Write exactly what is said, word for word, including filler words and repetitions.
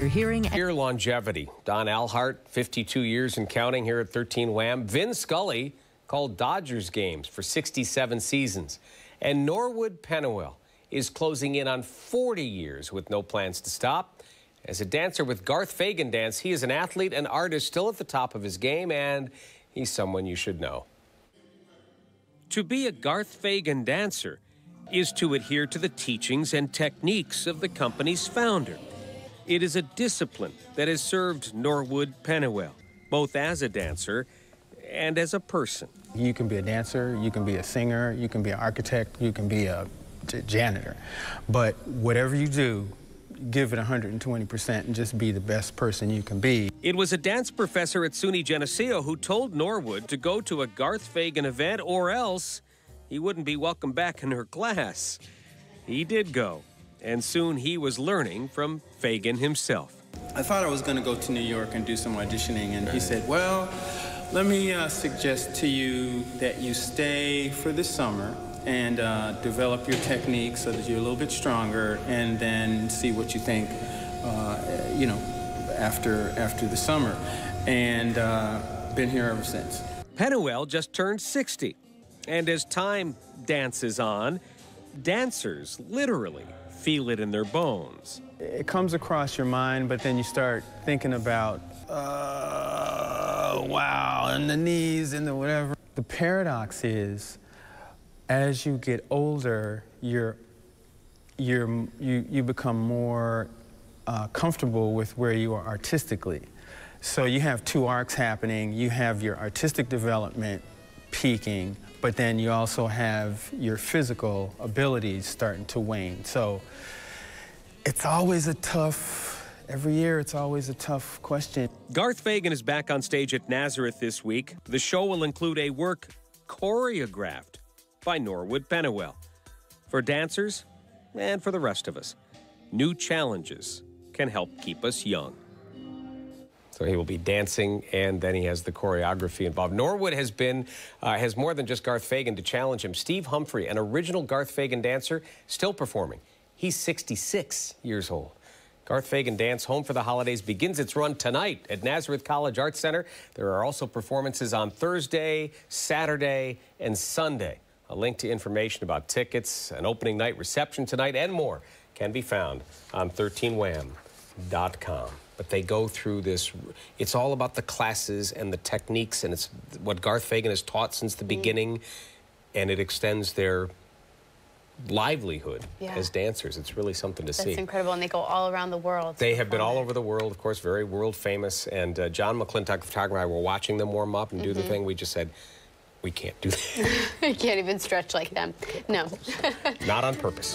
You're hearing your longevity. Don Alhart, fifty-two years and counting here at thirteen wham. Vin Scully called Dodgers games for sixty-seven seasons. And Norwood Pennewell is closing in on forty years with no plans to stop. As a dancer with Garth Fagan Dance, he is an athlete and artist still at the top of his game, and he's someone you should know. To be a Garth Fagan dancer is to adhere to the teachings and techniques of the company's founder. It is a discipline that has served Norwood Pennewell, both as a dancer and as a person. You can be a dancer, you can be a singer, you can be an architect, you can be a janitor. But whatever you do, give it one hundred twenty percent and just be the best person you can be. It was a dance professor at SUNY Geneseo who told Norwood to go to a Garth Fagan event or else he wouldn't be welcome back in her class. He did go. And soon he was learning from Fagan himself. I thought I was going to go to New York and do some auditioning, and he said, well, let me uh, suggest to you that you stay for the summer and uh, develop your technique so that you're a little bit stronger, and then see what you think, uh, you know, after, after the summer. And uh, been here ever since. Pennewell just turned sixty, and as time dances on, dancers literally feel it in their bones. It comes across your mind, but then you start thinking about, uh, wow, and the knees and the whatever. The paradox is, as you get older, you're, you're, you, you become more uh, comfortable with where you are artistically. So you have two arcs happening. You have your artistic development peaking, but then you also have your physical abilities starting to wane. So it's always a tough, every year it's always a tough question. Garth Fagan is back on stage at Nazareth this week. The show will include a work choreographed by Norwood Pennewell. For dancers and for the rest of us, new challenges can help keep us young. So he will be dancing, and then he has the choreography involved. Norwood has been, uh, has more than just Garth Fagan to challenge him. Steve Humphrey, an original Garth Fagan dancer, still performing. He's sixty-six years old. Garth Fagan Dance, Home for the Holidays, begins its run tonight at Nazareth College Arts Center. There are also performances on Thursday, Saturday, and Sunday. A link to information about tickets, an opening night reception tonight, and more can be found on thirteen wham dot com. But they go through this, it's all about the classes and the techniques, and it's what Garth Fagan has taught since the beginning, and it extends their livelihood yeah. as dancers. It's really something to That's see. That's incredible, and they go all around the world. They have been all over the world, of course, very world famous, and uh, John McClintock, the photographer, and I were watching them warm up and mm-hmm. do the thing. We just said, we can't do that. You can't even stretch like them. No. Not on purpose.